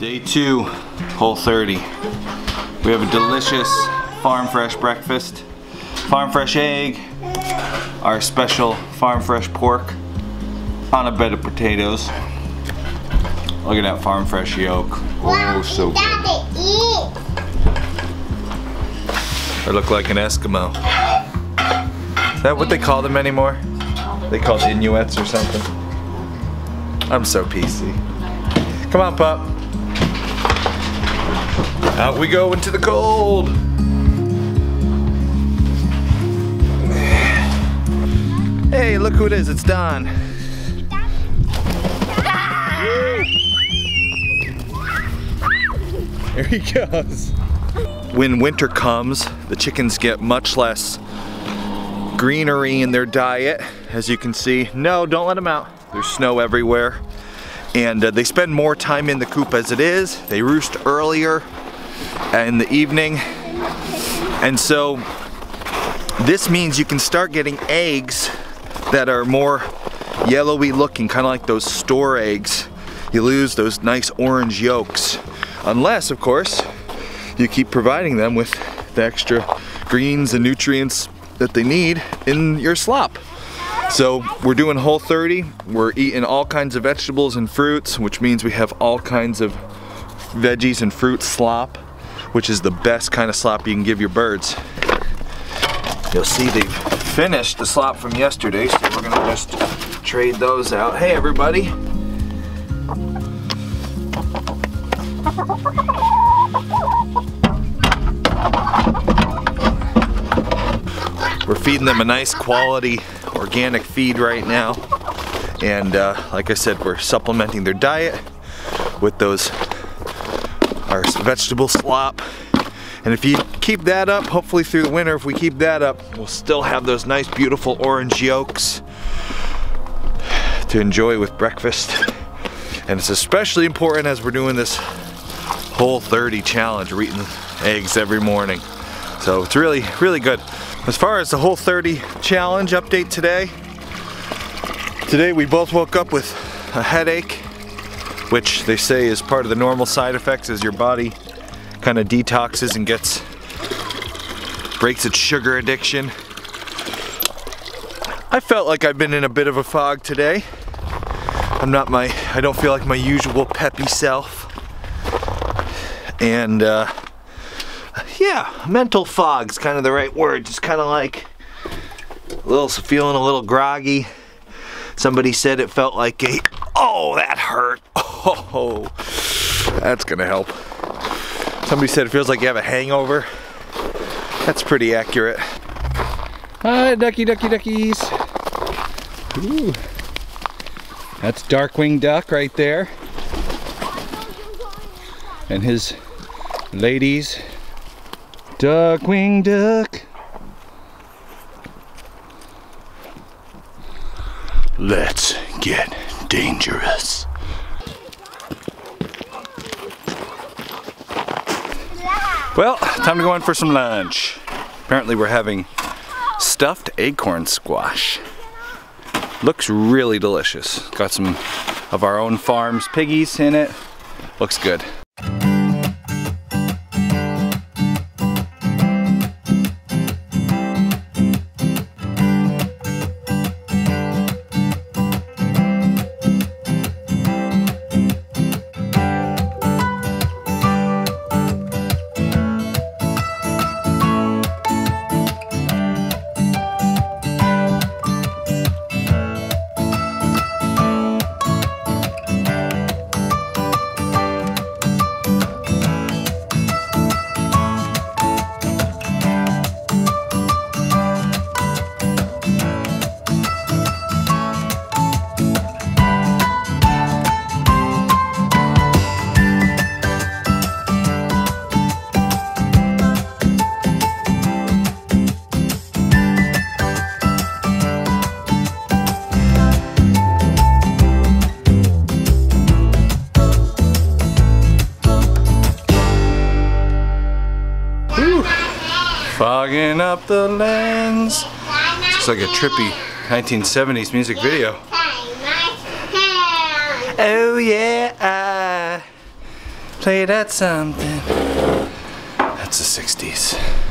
Day 2, Whole30. We have a delicious farm fresh breakfast, farm fresh egg, our special farm fresh pork on a bed of potatoes. Look at that farm fresh yolk. Oh, so good. I look like an Eskimo. Is that what they call them anymore? They call it Inuits or something. I'm so PC. Come on, pup. Out we go into the cold. Hey, look who it is. It's Don. There he goes. When winter comes, the chickens get much less greenery in their diet, as you can see. No, don't let them out. There's snow everywhere. And they spend more time in the coop as it is. They roost earlier in the evening. And so this means you can start getting eggs that are more yellowy looking, kind of like those store eggs. You lose those nice orange yolks. Unless, of course, you keep providing them with the extra greens and nutrients that they need in your slop. So we're doing Whole30, we're eating all kinds of vegetables and fruits, which means we have all kinds of veggies and fruit slop, which is the best kind of slop you can give your birds. You'll see they've finished the slop from yesterday, so we're gonna just trade those out. Hey everybody. We're feeding them a nice quality organic feed right now, and like I said, we're supplementing their diet with those our vegetable slop. And if you keep that up, hopefully through the winter, if we keep that up, we'll still have those nice beautiful orange yolks to enjoy with breakfast. And it's especially important as we're doing this Whole30 challenge. We're eating eggs every morning, so it's really, really good. As far as the Whole30 challenge update today we both woke up with a headache, which they say is part of the normal side effects as your body kind of detoxes and breaks its sugar addiction. I felt like I've been in a bit of a fog today. I don't feel like my usual peppy self. And yeah, mental fog's kind of the right word. Just kind of like feeling a little groggy. Somebody said it felt like a, oh, that hurt. Oh, that's gonna help. Somebody said it feels like you have a hangover. That's pretty accurate. Hi, duckies. Ooh, that's Darkwing Duck right there. And his ladies. Darkwing Duck. Let's get dangerous. Well, time to go in for some lunch. Apparently we're having stuffed acorn squash. Looks really delicious. Got some of our own farm's piggies in it. Looks good. Fogging up the lens. It's like a trippy 1970s music video. Oh yeah, played at something. That's the 60s.